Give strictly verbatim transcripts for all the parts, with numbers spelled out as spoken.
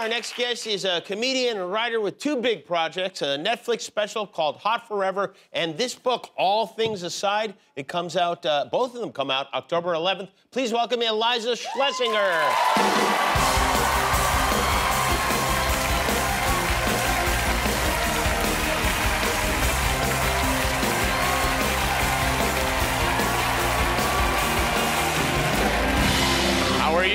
Our next guest is a comedian and writer with two big projects, a Netflix special called Hot Forever, and this book, All Things Aside. It comes out, uh, both of them come out October eleventh. Please welcome Iliza Shlesinger.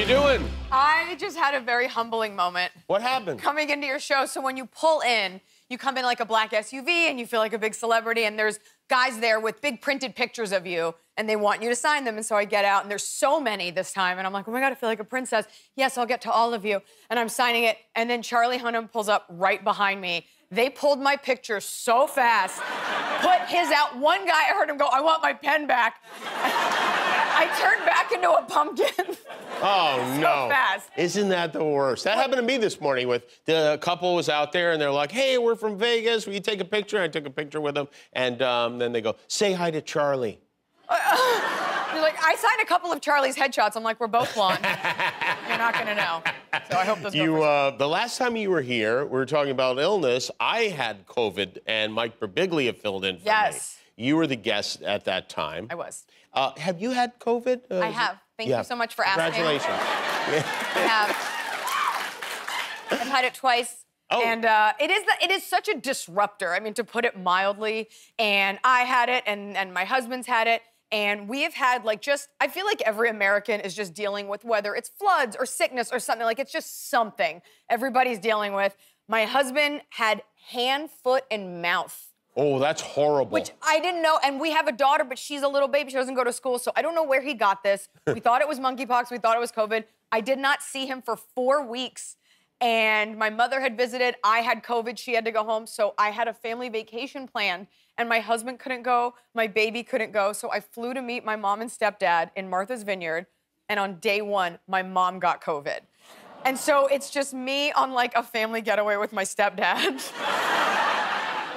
Doing? I just had a very humbling moment. What happened? Coming into your show, so when you pull in, you come in like a black S U V and you feel like a big celebrity and there's guys there with big printed pictures of you and they want you to sign them, and so I get out and there's so many this time and I'm like, oh my God, I feel like a princess. Yes, I'll get to all of you. And I'm signing it and then Charlie Hunnam pulls up right behind me. They pulled my picture so fast, put his out. One guy, I heard him go, I want my pen back. I turned back into a pumpkin. Oh, so no. Fast. Isn't that the worst? That happened to me this morning with the couple was out there, and they're like, hey, we're from Vegas. Will you take a picture? I took a picture with them, and um, then they go, say hi to Charlie. Uh, uh, you're like, I signed a couple of Charlie's headshots. I'm like, we're both blonde. You're not going to know. So I hope those you, uh, the last time you were here, we were talking about illness. I had COVID, and Mike Birbiglia filled in for yes. me. Yes. You were the guest at that time. I was. Uh, have you had COVID? Uh, I have. Thank yeah. you so much for asking. Congratulations. I have. I've had it twice. Oh. And uh, it is the, it is such a disruptor, I mean, to put it mildly. And I had it, and, and my husband's had it. And we have had, like, just... I feel like every American is just dealing with whether it's floods or sickness or something. Like, it's just something everybody's dealing with. My husband had hand, foot, and mouth. Oh, that's horrible. Which I didn't know, and we have a daughter, but she's a little baby. She doesn't go to school, so I don't know where he got this. We thought it was monkeypox. We thought it was COVID. I did not see him for four weeks, and my mother had visited. I had COVID. She had to go home, so I had a family vacation planned, and my husband couldn't go. My baby couldn't go, so I flew to meet my mom and stepdad in Martha's Vineyard, and on day one, my mom got COVID. And so it's just me on, like, a family getaway with my stepdad.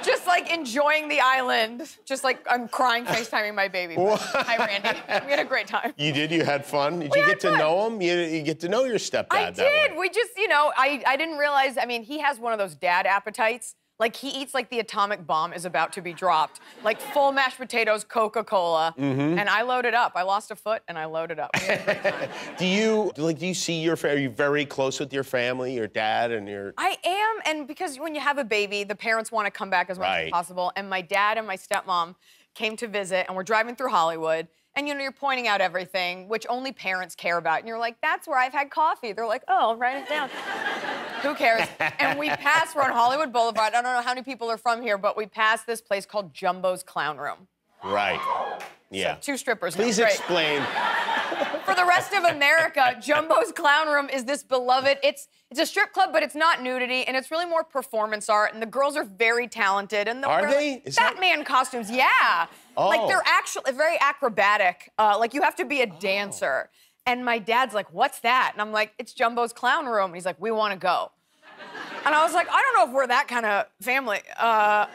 Just, like, enjoying the island. Just, like, I'm crying FaceTiming my baby. Hi, Randy. We had a great time. You did? You had fun? Did we you get fun. to know him? You, you get to know your stepdad I that did. Way. We just, you know, I, I didn't realize... I mean, he has one of those dad appetites. Like, he eats like the atomic bomb is about to be dropped. Like, full mashed potatoes, Coca-Cola. Mm-hmm. And I loaded up. I lost a foot, and I loaded up. We had a great time. Do you, like, do you see your... Are you very close with your family, your dad, and your... I am, and because when you have a baby, the parents want to come back as much right. as possible. And my dad and my stepmom came to visit, and we're driving through Hollywood. And, you know, you're pointing out everything, which only parents care about. And you're like, that's where I've had coffee. They're like, oh, I'll write it down. Who cares? And we pass, we're on Hollywood Boulevard. I don't know how many people are from here, but we pass this place called Jumbo's Clown Room. Right. Yeah. So, two strippers. Please explain. For the rest of America, Jumbo's Clown Room is this beloved... It's, it's a strip club, but it's not nudity, and it's really more performance art, and the girls are very talented. And the, are they? Like, Batman that... costumes, yeah. Oh. Like, they're actually very acrobatic. Uh, like, you have to be a oh. dancer. And my dad's like, what's that? And I'm like, it's Jumbo's Clown Room. And he's like, we want to go. And I was like, I don't know if we're that kind of family. Uh, I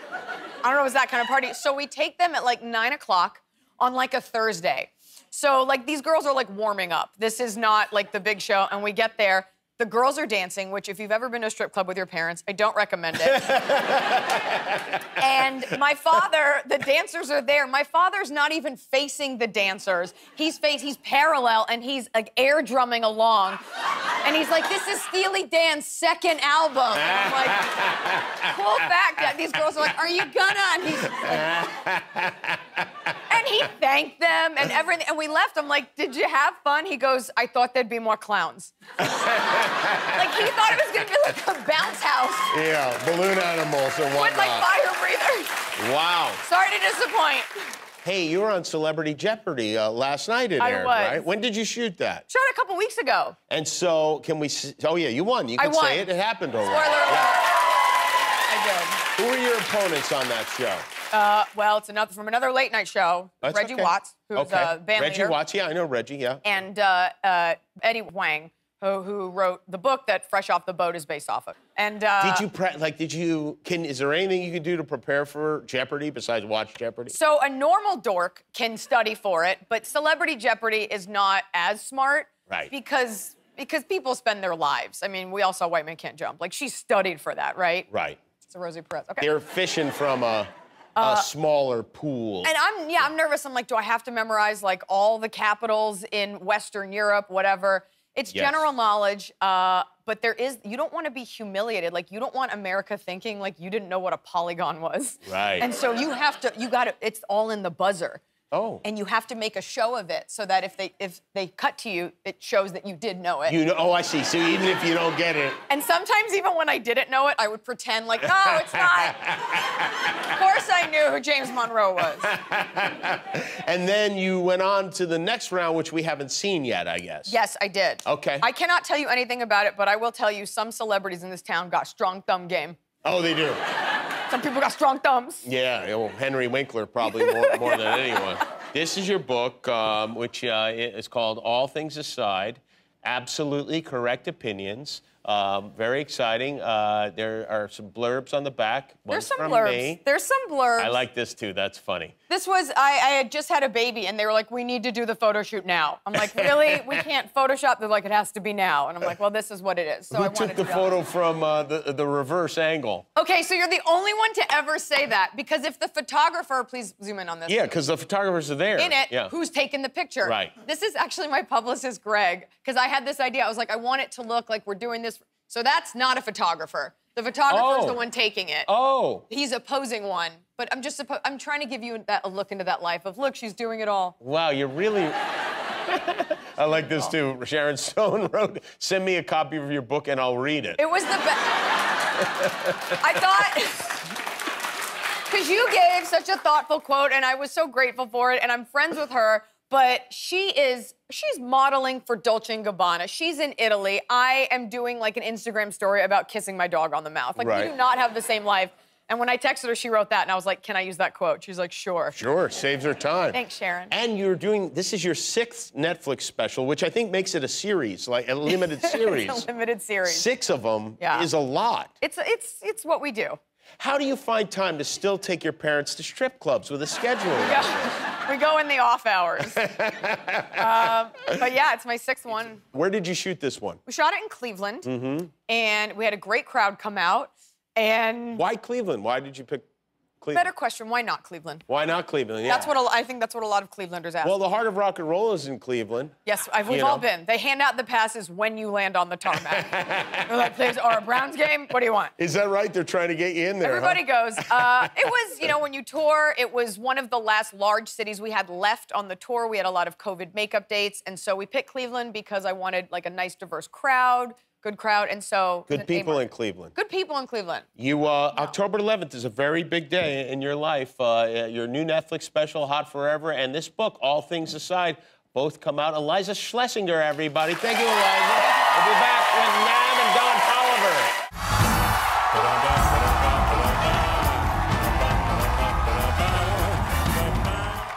don't know if it's that kind of party. So we take them at, like, nine o'clock on, like, a Thursday. So, like, these girls are, like, warming up. This is not, like, the big show. And we get there. The girls are dancing, which, if you've ever been to a strip club with your parents, I don't recommend it. And my father, the dancers are there. My father's not even facing the dancers. He's face, he's parallel, and he's, like, air drumming along. And he's like, this is Steely Dan's second album. And I'm like, pull back. These girls are like, are you gonna? And he's... And he thanked them and everything. And we left. I'm like, did you have fun? He goes, I thought there'd be more clowns. Like, he thought it was going to be like a bounce house. Yeah, balloon animals and whatnot. With, like, fire breathers. Wow. Sorry to disappoint. Hey, you were on Celebrity Jeopardy uh, last night in there, right? When did you shoot that? Shot a couple weeks ago. And so, can we... Oh, yeah, you won. You can I won. say it. It happened already. Spoiler alert. Yeah. I did. Who were your opponents on that show? Uh, well, it's another from another late night show. That's Reggie okay. Watts, who's okay. a band Reggie leader. Watts, yeah, I know Reggie, yeah. And uh, uh, Eddie Wang, who, who wrote the book that Fresh Off the Boat is based off of. And uh, did you pre like? Did you? Can is there anything you can do to prepare for Jeopardy besides watch Jeopardy? So a normal dork can study for it, but Celebrity Jeopardy is not as smart, right? Because Because people spend their lives. I mean, we all saw White Men Can't Jump. Like, she studied for that, right? Right. It's a Rosie Perez. Okay. They're fishing from a... A uh, smaller pool. And I'm, yeah, I'm nervous. I'm like, do I have to memorize, like, all the capitals in Western Europe, whatever? It's yes. general knowledge, uh, but there is, you don't want to be humiliated. Like, you don't want America thinking, like, you didn't know what a polygon was. Right. And so you have to, you got to, it's all in the buzzer. Oh. And you have to make a show of it so that if they if they cut to you, it shows that you did know it. You know, oh, I see. So even if you don't get it. And sometimes even when I didn't know it, I would pretend like, no, it's not. Of course I knew who James Monroe was. And then you went on to the next round, which we haven't seen yet, I guess. Yes, I did. Okay. I cannot tell you anything about it, but I will tell you some celebrities in this town got strong thumb game. Oh, they do. Some people got strong thumbs. Yeah, well, Henry Winkler probably more, more yeah. than anyone. This is your book, um, which uh, is called All Things Aside, Absolutely Correct Opinions. Um, very exciting. Uh, there are some blurbs on the back. There's some blurbs. Me. There's some blurbs. I like this, too. That's funny. This was, I, I had just had a baby, and they were like, we need to do the photo shoot now. I'm like, really? We can't Photoshop? They're like, it has to be now. And I'm like, well, this is what it is. So Who I took wanted the to photo it. from uh, the, the reverse angle? Okay, so you're the only one to ever say that, because if the photographer, please zoom in on this. Yeah, because the photographers are there. In it, yeah. Who's taking the picture? Right. This is actually my publicist, Greg, because I had this idea. I was like, I want it to look like we're doing this. So that's not a photographer. The photographer's oh. the one taking it. Oh. He's a posing one. But I'm just I'm trying to give you that, a look into that life of, look, she's doing it all. Wow, you're really... I like this, too. Sharon Stone wrote, send me a copy of your book and I'll read it. It was the best. I thought... Because you gave such a thoughtful quote, and I was so grateful for it, and I'm friends with her. But she is, she's modeling for Dolce and Gabbana. She's in Italy. I am doing, like, an Instagram story about kissing my dog on the mouth. Like, right. We do not have the same life. And when I texted her, she wrote that, and I was like, can I use that quote? She's like, sure. Sure, saves her time. Thanks, Sharon. And you're doing, this is your sixth Netflix special, which I think makes it a series, like a limited series. It's a limited series. Six of them yeah. is a lot. It's, it's, it's what we do. How do you find time to still take your parents to strip clubs with a schedule? Yeah. We go in the off hours. um, but yeah, it's my sixth one. Where did you shoot this one? We shot it in Cleveland, mm-hmm. and we had a great crowd come out. And why Cleveland? Why did you pick Cleveland? Better question, why not Cleveland? Why not Cleveland? Yeah. That's what a, I think that's what a lot of Clevelanders ask. Well, the heart of rock and roll is in Cleveland. Yes, I've, we've you all know. been. They hand out the passes when you land on the tarmac. They're like, there's our Browns game. What do you want? Is that right? They're trying to get you in there. Everybody huh? goes. Uh, it was, you know, when you tour, it was one of the last large cities we had left on the tour. We had a lot of COVID makeup dates, and so we picked Cleveland because I wanted like a nice, diverse crowd. Good crowd, and so... Good people in Cleveland. Good people in Cleveland. You, uh, no. October eleventh is a very big day in your life. Uh, your new Netflix special, Hot Forever, and this book, All Things Aside, both come out. Iliza Shlesinger, everybody. Thank you, Iliza. We'll be back with Nan and Don Powell.